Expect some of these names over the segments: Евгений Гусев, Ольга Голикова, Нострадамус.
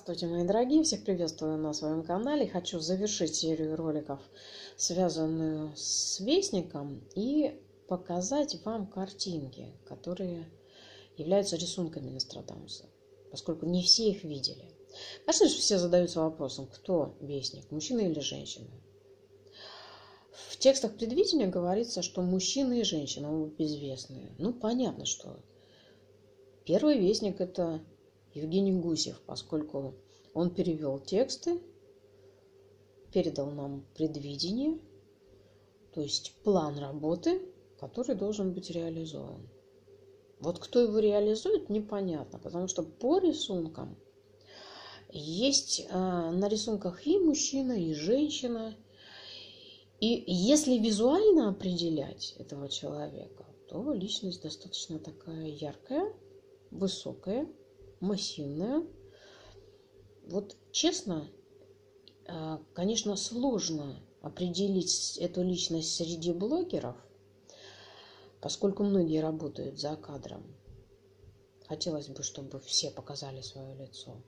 Здравствуйте, мои дорогие! Всех приветствую на своем канале. Хочу завершить серию роликов, связанную с вестником, и показать вам картинки, которые являются рисунками Нострадамуса, поскольку не все их видели. Конечно же, все задаются вопросом, кто вестник, мужчина или женщина. В текстах предвидения говорится, что мужчина и женщина оба безвестные. Ну, понятно, что первый вестник – это Евгений Гусев, поскольку он перевел тексты, передал нам предвидение, то есть план работы, который должен быть реализован. Вот кто его реализует, непонятно, потому что по рисункам есть на рисунках и мужчина, и женщина. И если визуально определять этого человека, то личность достаточно такая яркая, высокая, массивная. Вот честно, конечно, сложно определить эту личность среди блогеров, поскольку многие работают за кадром. Хотелось бы, чтобы все показали свое лицо.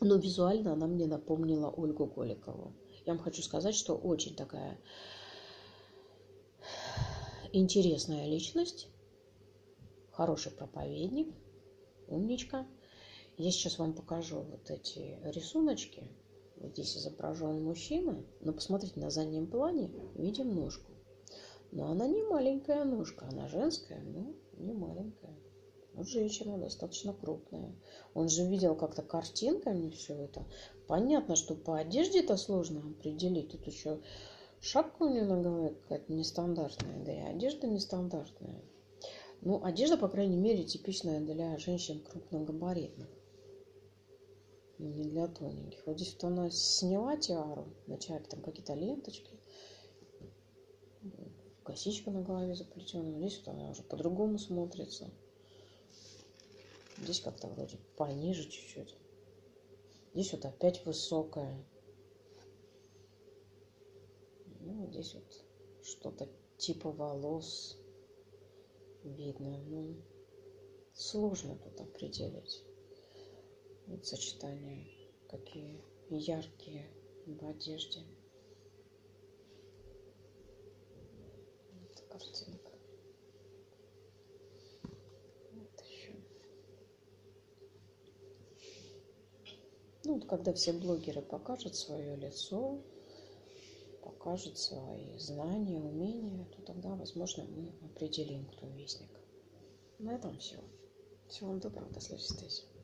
Но визуально она мне напомнила Ольгу Голикову. Я вам хочу сказать, что очень такая интересная личность, хороший проповедник, умничка. Я сейчас вам покажу вот эти рисуночки. Вот здесь изображен мужчина, но посмотрите, на заднем плане видим ножку. Но она не маленькая ножка, она женская, но не маленькая. Вот женщина достаточно крупная. Он же видел как-то картинками все это. Понятно, что по одежде это сложно определить. Тут еще шапка у нее на голове какая-то нестандартная, да и одежда нестандартная. Ну, одежда, по крайней мере, типичная для женщин крупногабаритных, но не для тоненьких. Вот здесь вот она сняла тиару, вначале там какие-то ленточки, косичка на голове заплетена. Здесь вот она уже по-другому смотрится. Здесь как-то вроде пониже чуть-чуть. Здесь вот опять высокая. Ну, здесь вот что-то типа волос видно, ну, сложно тут определить. Вот сочетания какие яркие в одежде. Вот картинка. Вот еще. Ну, вот когда все блогеры покажут свое лицо, покажут свои знания, умения, то тогда, возможно, мы определим, кто вестник. На этом все. Всего вам доброго, до следующей встречи.